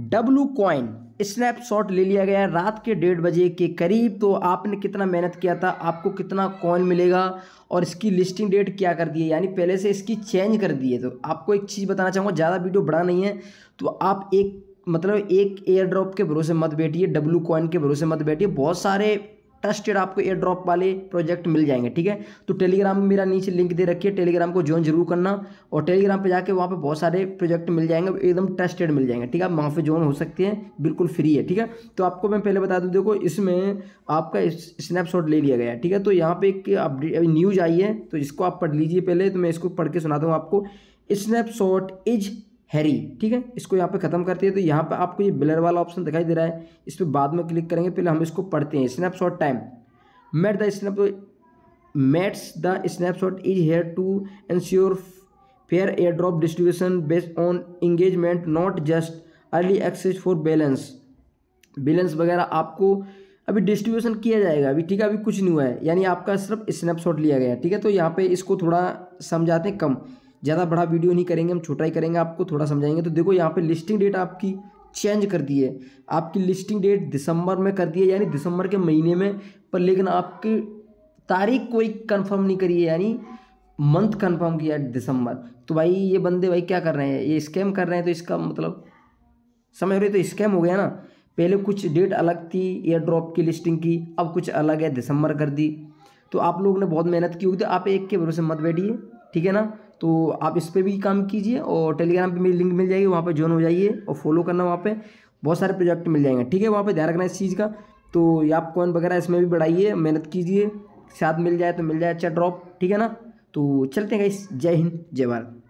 W-Coin snapshot ले लिया गया है रात के 1:30 बजे के करीब। तो आपने कितना मेहनत किया था, आपको कितना कॉइन मिलेगा और इसकी लिस्टिंग डेट क्या कर दी है, यानी पहले से इसकी चेंज कर दी है। तो आपको एक चीज़ बताना चाहूँगा, ज़्यादा वीडियो बड़ा नहीं है, तो आप एक एयर ड्रॉप के भरोसे मत बैठिए, W-Coin के भरोसे मत बैठिए। बहुत सारे ट्रस्टेड आपको एयर ड्रॉप वाले प्रोजेक्ट मिल जाएंगे, ठीक है। तो टेलीग्राम में मेरा नीचे लिंक दे रखिए, टेलीग्राम को ज्वाइन जरूर करना और टेलीग्राम पे जाके वहाँ पे बहुत सारे प्रोजेक्ट मिल जाएंगे, एकदम ट्रस्टेड मिल जाएंगे, ठीक है। आप वहाँ पे ज्वाइन हो सकते हैं, बिल्कुल फ्री है, ठीक है। तो आपको मैं पहले बता दूँ, देखो इसमें आपका स्नैपशॉट ले लिया गया है, ठीक है। तो यहाँ पर एक अपडेट अभी न्यूज़ आई है, तो इसको आप पढ़ लीजिए पहले, तो मैं इसको पढ़ के सुनाता हूँ आपको। स्नैपशॉट इज हैरी, ठीक है, इसको यहाँ पे ख़त्म करते हैं। तो यहाँ पे आपको ये ब्लर वाला ऑप्शन दिखाई दे रहा है, इस पर बाद में क्लिक करेंगे, पहले हम इसको पढ़ते हैं। Snapshot time matters the snapshot is here to ensure fair air drop distribution based on engagement, not just early access for balance वगैरह। आपको अभी डिस्ट्रीब्यूशन किया जाएगा अभी, ठीक है, अभी कुछ नहीं हुआ है, यानी आपका सिर्फ स्नैपशॉट लिया गया है, ठीक है। तो यहाँ पर इसको थोड़ा समझाते हैं, कम ज़्यादा बड़ा वीडियो नहीं करेंगे हम, छोटा ही करेंगे, आपको थोड़ा समझाएंगे। तो देखो यहाँ पे लिस्टिंग डेट आपकी चेंज कर दी है, आपकी लिस्टिंग डेट दिसंबर में कर दी है, यानी दिसंबर के महीने में, पर लेकिन आपकी तारीख कोई कंफर्म नहीं करी है, यानी मंथ कंफर्म किया है दिसंबर। तो भाई ये बंदे भाई क्या कर रहे हैं, ये स्कैम कर रहे हैं। तो इसका मतलब समझ रहे हो, तो स्कैम हो गया ना। पहले कुछ डेट अलग थी एयर ड्रॉप की लिस्टिंग की, अब कुछ अलग है, दिसंबर कर दी। तो आप लोगों ने बहुत मेहनत की होगी, तो आप एक के भरोसे मत बैठिए, ठीक है ना। तो आप इस पर भी काम कीजिए और टेलीग्राम पे मेरी लिंक मिल जाएगी, वहाँ पे ज्वाइन हो जाइए और फॉलो करना, वहाँ पे बहुत सारे प्रोजेक्ट मिल जाएंगे, ठीक है। वहाँ पे ध्यान रखना इस चीज़ का। तो ये आप कॉइन वगैरह इसमें भी बढ़ाइए, मेहनत कीजिए, साथ मिल जाए तो मिल जाए अच्छा ड्रॉप, ठीक है ना। तो चलते हैं गाइस, जय हिंद जय भारत।